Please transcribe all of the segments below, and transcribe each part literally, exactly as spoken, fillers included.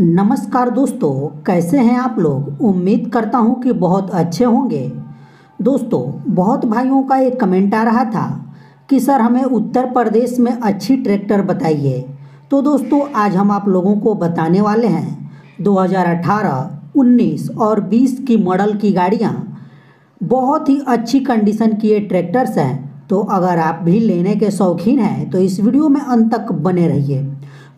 नमस्कार दोस्तों, कैसे हैं आप लोग। उम्मीद करता हूं कि बहुत अच्छे होंगे। दोस्तों, बहुत भाइयों का एक कमेंट आ रहा था कि सर हमें उत्तर प्रदेश में अच्छी ट्रैक्टर बताइए। तो दोस्तों, आज हम आप लोगों को बताने वाले हैं दो हज़ार अठारह, उन्नीस और बीस की मॉडल की गाड़ियां। बहुत ही अच्छी कंडीशन की ये ट्रैक्टर्स हैं। तो अगर आप भी लेने के शौकीन हैं तो इस वीडियो में अंत तक बने रहिए।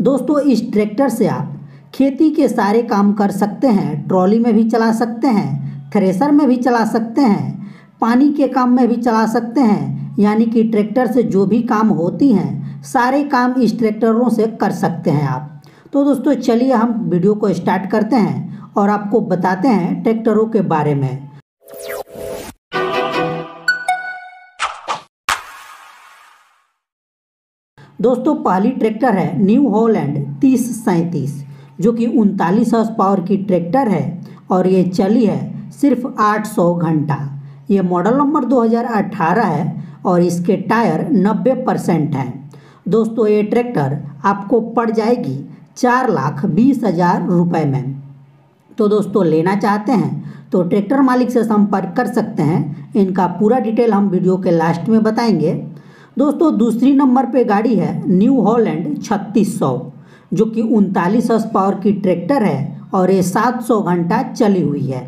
दोस्तों, इस ट्रैक्टर से आप खेती के सारे काम कर सकते हैं। ट्रॉली में भी चला सकते हैं, थ्रेसर में भी चला सकते हैं, पानी के काम में भी चला सकते हैं। यानी कि ट्रैक्टर से जो भी काम होती हैं सारे काम इस ट्रैक्टरों से कर सकते हैं आप। तो दोस्तों, चलिए हम वीडियो को स्टार्ट करते हैं और आपको बताते हैं ट्रैक्टरों के बारे में। दोस्तों, पहली ट्रैक्टर है न्यू हॉलैंड तीस सैंतीस, जो कि उनतालीस हॉर्स पावर की ट्रैक्टर है और ये चली है सिर्फ आठ सौ घंटा। ये मॉडल नंबर दो हज़ार अठारह है और इसके टायर नब्बे परसेंट हैं। दोस्तों, ये ट्रैक्टर आपको पड़ जाएगी चार लाख बीस हज़ार रुपये में। तो दोस्तों, लेना चाहते हैं तो ट्रैक्टर मालिक से संपर्क कर सकते हैं। इनका पूरा डिटेल हम वीडियो के लास्ट में बताएंगे। दोस्तों, दूसरी नंबर पे गाड़ी है न्यू हॉलैंड छत्तीस सौ, जो कि उनतालीस हॉर्स पावर की ट्रैक्टर है और ये सात सौ घंटा चली हुई है।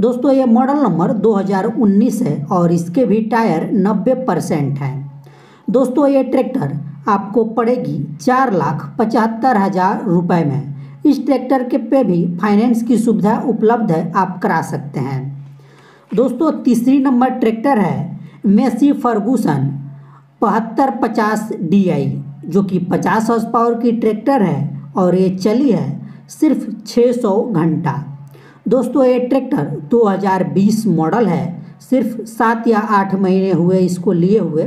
दोस्तों, ये मॉडल नंबर दो हज़ार उन्नीस है और इसके भी टायर नब्बे परसेंट हैं। दोस्तों, ये ट्रैक्टर आपको पड़ेगी चार लाख पचहत्तर हज़ार रुपये में। इस ट्रैक्टर के पे भी फाइनेंस की सुविधा उपलब्ध है, आप करा सकते हैं। दोस्तों, तीसरी नंबर ट्रैक्टर है मेसी फर्गूसन बहत्तर पचास डी आई, जो कि पचास हॉर्स पावर की ट्रैक्टर है और ये चली है सिर्फ छः सौ घंटा। दोस्तों, ये ट्रैक्टर दो हज़ार बीस मॉडल है, सिर्फ सात या आठ महीने हुए इसको लिए हुए।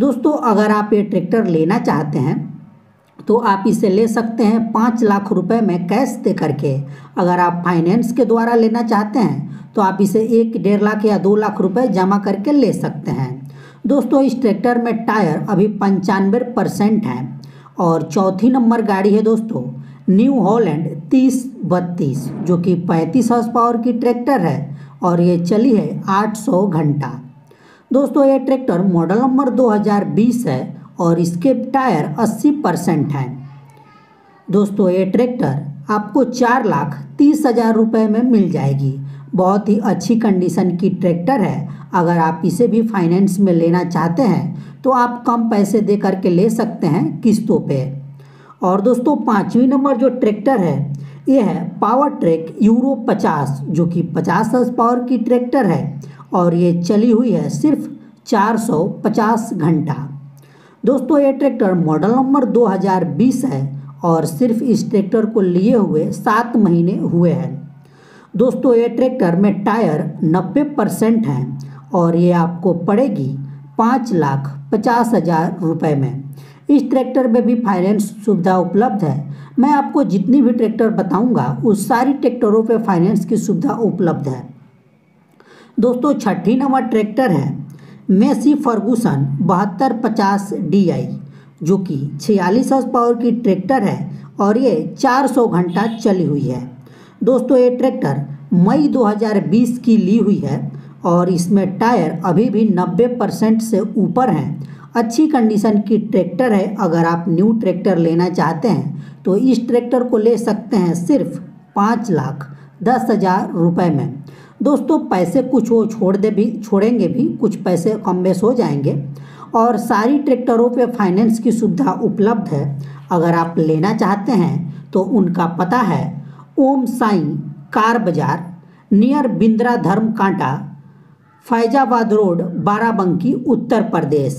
दोस्तों, अगर आप ये ट्रैक्टर लेना चाहते हैं तो आप इसे ले सकते हैं पाँच लाख रुपए में कैश दे करके। अगर आप फाइनेंस के द्वारा लेना चाहते हैं तो आप इसे एक डेढ़ लाख या दो लाख रुपए जमा करके ले सकते हैं। दोस्तों, इस ट्रैक्टर में टायर अभी पंचानवे परसेंट है। और चौथी नंबर गाड़ी है दोस्तों न्यू हॉलैंड तीस बत्तीस, जो कि पैंतीस हॉर्स पावर की ट्रैक्टर है और ये चली है आठ सौ घंटा। दोस्तों, ये ट्रैक्टर मॉडल नंबर दो हज़ार बीस है और इसके टायर अस्सी परसेंट हैं। दोस्तों, ये ट्रैक्टर आपको चार लाख तीस हज़ार रुपये में मिल जाएगी। बहुत ही अच्छी कंडीशन की ट्रैक्टर है। अगर आप इसे भी फाइनेंस में लेना चाहते हैं तो आप कम पैसे दे करके ले सकते हैं किस्तों पे। और दोस्तों, पाँचवीं नंबर जो ट्रैक्टर है ये है पावर ट्रैक यूरो पचास, जो कि पचास हॉर्स पावर की ट्रैक्टर है और ये चली हुई है सिर्फ चार सौ पचास घंटा। दोस्तों, ये ट्रैक्टर मॉडल नंबर दो हज़ार बीस है और सिर्फ इस ट्रैक्टर को लिए हुए सात महीने हुए हैं। दोस्तों, ये ट्रैक्टर में टायर नब्बे परसेंट हैं और ये आपको पड़ेगी पाँच लाख पचास हज़ार रुपये में। इस ट्रैक्टर में भी फाइनेंस सुविधा उपलब्ध है। मैं आपको जितनी भी ट्रैक्टर बताऊंगा उस सारी ट्रैक्टरों पे फाइनेंस की सुविधा उपलब्ध है। दोस्तों, छठी नंबर ट्रैक्टर है मेसी फर्गूसन बहत्तर पचास डी आई, जो कि छियालीस हॉर्स पावर की ट्रैक्टर है और ये चार सौ घंटा चली हुई है। दोस्तों, ये ट्रैक्टर मई दो हज़ार बीस की ली हुई है और इसमें टायर अभी भी नब्बे परसेंट से ऊपर हैं। अच्छी कंडीशन की ट्रैक्टर है। अगर आप न्यू ट्रैक्टर लेना चाहते हैं तो इस ट्रैक्टर को ले सकते हैं सिर्फ पाँच लाख दस हज़ार रुपये में। दोस्तों, पैसे कुछ वो छोड़ दे भी छोड़ेंगे भी, कुछ पैसे कम बेस हो जाएंगे। और सारी ट्रैक्टरों पे फाइनेंस की सुविधा उपलब्ध है। अगर आप लेना चाहते हैं तो उनका पता है Om Sai car Bazaar near Bindra Dharam Kanta, Faizabad road, Barabanki, Uttar Pradesh.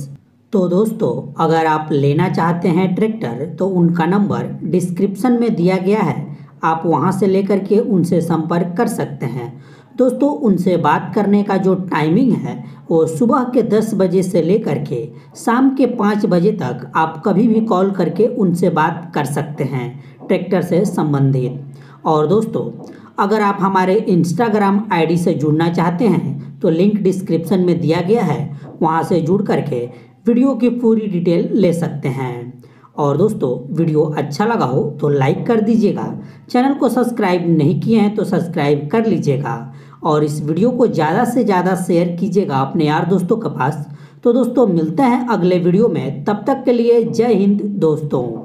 तो दोस्तों, अगर आप लेना चाहते हैं ट्रैक्टर तो उनका नंबर डिस्क्रिप्शन में दिया गया है, आप वहां से लेकर के उनसे संपर्क कर सकते हैं। दोस्तों, उनसे बात करने का जो टाइमिंग है वो सुबह के दस बजे से लेकर के शाम के पाँच बजे तक। आप कभी भी कॉल करके उनसे बात कर सकते हैं ट्रैक्टर से संबंधित। और दोस्तों, अगर आप हमारे इंस्टाग्राम आईडी से जुड़ना चाहते हैं तो लिंक डिस्क्रिप्शन में दिया गया है, वहां से जुड़ करके वीडियो की पूरी डिटेल ले सकते हैं। और दोस्तों वीडियो अच्छा लगा हो तो लाइक कर दीजिएगा, चैनल को सब्सक्राइब नहीं किए हैं तो सब्सक्राइब कर लीजिएगा और इस वीडियो को ज़्यादा से ज़्यादा शेयर कीजिएगा अपने यार दोस्तों के पास। तो दोस्तों मिलते हैं अगले वीडियो में, तब तक के लिए जय हिंद दोस्तों।